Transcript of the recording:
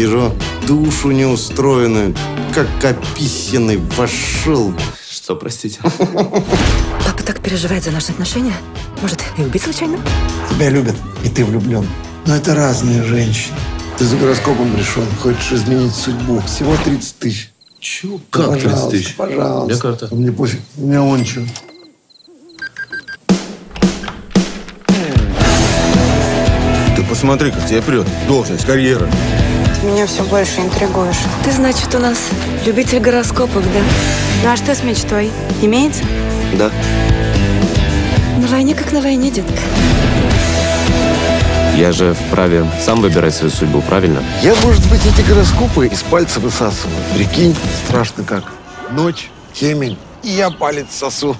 вижу душу неустроенную, как описанный вошел. Что, простите? Папа так переживает за наши отношения. Может, и убить случайно? Тебя любят, и ты влюблен. Но это разные женщины. Ты за гороскопом решен, хочешь изменить судьбу. Всего 30 000. Чего? Как 30 000? Пожалуйста. У меня карта. Мне пофиг. У меня он чего. Ты посмотри, как тебя прет. Должность, карьера. Ты меня все больше интригуешь. Ты, значит, у нас любитель гороскопов, да? Ну а что с мечтой? Имеется? Да. На войне как на войне, детка. Я же вправе сам выбирать свою судьбу, правильно? Я, может быть, эти гороскопы из пальца высасываю. Прикинь, страшно как. Ночь, темень, и я палец сосу.